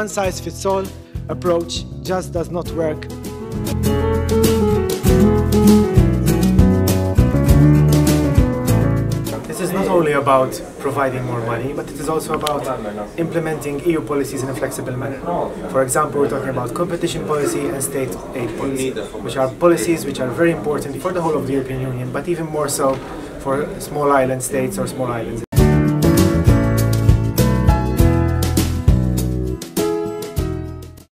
one-size-fits-all approach just does not work. This is not only about providing more money, but it is also about implementing EU policies in a flexible manner. For example, we're talking about competition policy and state aid policy, which are policies which are very important for the whole of the European Union, but even more so for small island states or small islands.